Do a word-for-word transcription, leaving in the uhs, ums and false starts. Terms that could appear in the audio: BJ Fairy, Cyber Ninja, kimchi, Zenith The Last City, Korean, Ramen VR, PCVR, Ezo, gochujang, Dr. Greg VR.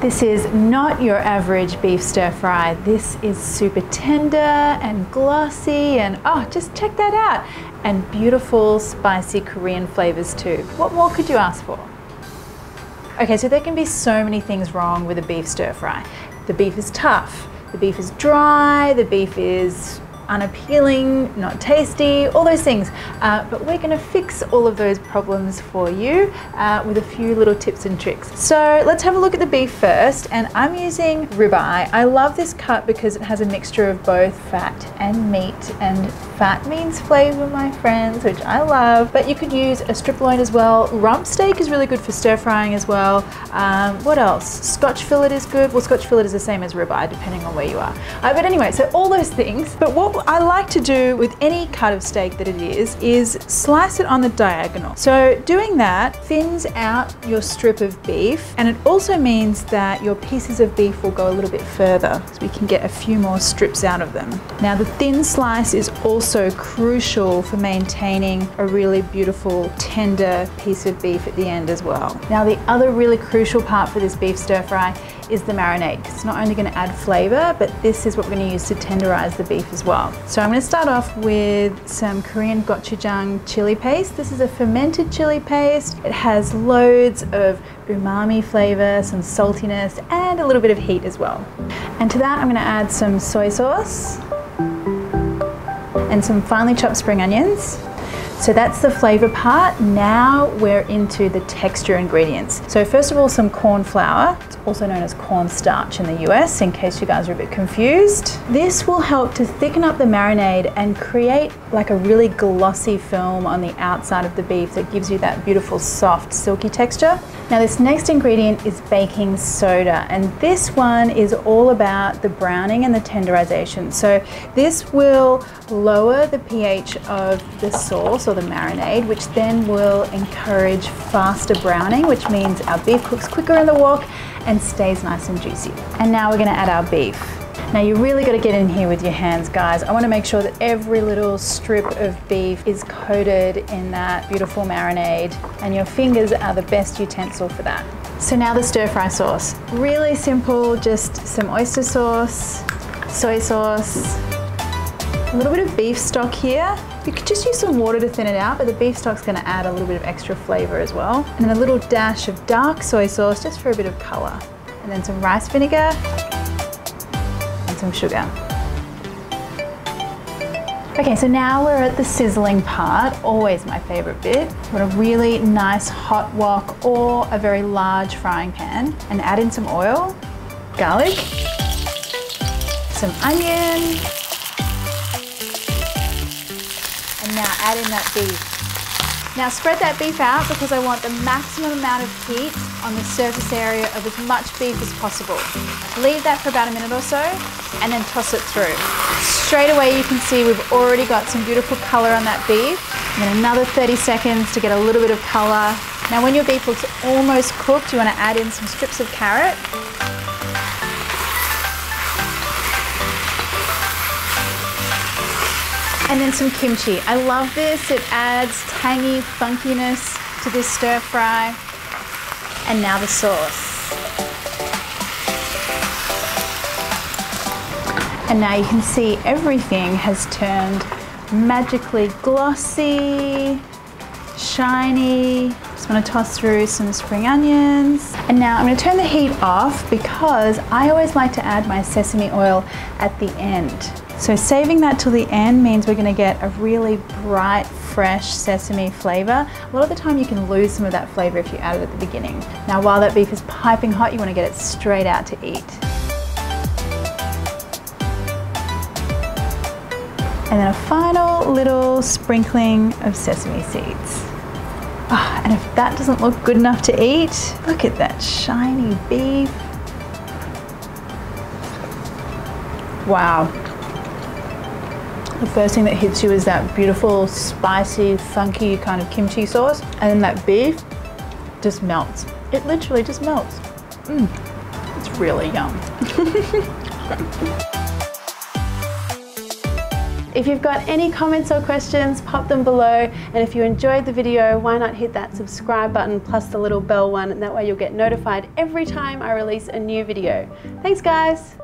This is not your average beef stir fry. This is super tender and glossy and oh, just check that out. And beautiful spicy Korean flavors too. What more could you ask for? Okay, so there can be so many things wrong with a beef stir fry. The beef is tough, the beef is dry, the beef is unappealing, not tasty, all those things. Uh, but we're gonna fix all of those problems for you uh, with a few little tips and tricks. So let's have a look at the beef first, and I'm using ribeye. I love this cut because it has a mixture of both fat and meat, and fat means flavor, my friends, which I love. But you could use a strip loin as well. Rump steak is really good for stir frying as well. Um, what else? Scotch fillet is good. Well, Scotch fillet is the same as ribeye, depending on where you are. Uh, but anyway, so all those things. But what I like to do with any cut of steak that it is, is slice it on the diagonal. So doing that thins out your strip of beef, and it also means that your pieces of beef will go a little bit further, so we can get a few more strips out of them. Now the thin slice is also crucial for maintaining a really beautiful, tender piece of beef at the end as well. Now the other really crucial part for this beef stir fry is the marinade. It's not only gonna add flavor, but this is what we're gonna use to tenderize the beef as well. So I'm gonna start off with some Korean gochujang chili paste. This is a fermented chili paste. It has loads of umami flavor, some saltiness, and a little bit of heat as well. And to that, I'm gonna add some soy sauce and some finely chopped spring onions. So that's the flavor part. Now we're into the texture ingredients. So first of all, some corn flour. It's also known as cornstarch in the U S, in case you guys are a bit confused. This will help to thicken up the marinade and create like a really glossy film on the outside of the beef that gives you that beautiful, soft, silky texture. Now this next ingredient is baking soda, and this one is all about the browning and the tenderization. So this will lower the pH of the sauce, the marinade, which then will encourage faster browning, which means our beef cooks quicker in the wok and stays nice and juicy. And now we're going to add our beef. Now you really got to get in here with your hands, guys. I want to make sure that every little strip of beef is coated in that beautiful marinade, and your fingers are the best utensil for that. So now the stir fry sauce. Really simple, just some oyster sauce, soy sauce, a little bit of beef stock here. You could just use some water to thin it out, but the beef stock's gonna add a little bit of extra flavor as well. And then a little dash of dark soy sauce, just for a bit of color. And then some rice vinegar and some sugar. Okay, so now we're at the sizzling part, always my favorite bit. You want a really nice hot wok or a very large frying pan, and add in some oil, garlic, some onion, now add in that beef. Now spread that beef out because I want the maximum amount of heat on the surface area of as much beef as possible. Leave that for about a minute or so and then toss it through. Straight away you can see we've already got some beautiful color on that beef. And then another thirty seconds to get a little bit of color. Now when your beef looks almost cooked, you want to add in some strips of carrot. And then some kimchi. I love this. It adds tangy funkiness to this stir fry. And now the sauce. And now you can see everything has turned magically glossy, shiny. Just want to toss through some spring onions. And now I'm going to turn the heat off because I always like to add my sesame oil at the end. So saving that till the end means we're gonna get a really bright, fresh sesame flavor. A lot of the time you can lose some of that flavor if you add it at the beginning. Now while that beef is piping hot, you wanna get it straight out to eat. And then a final little sprinkling of sesame seeds. Oh, and if that doesn't look good enough to eat, look at that shiny beef. Wow. The first thing that hits you is that beautiful, spicy, funky kind of kimchi sauce, and then that beef just melts. It literally just melts. Mm, it's really yum. If you've got any comments or questions, pop them below, and if you enjoyed the video, why not hit that subscribe button plus the little bell one, and that way you'll get notified every time I release a new video. Thanks guys!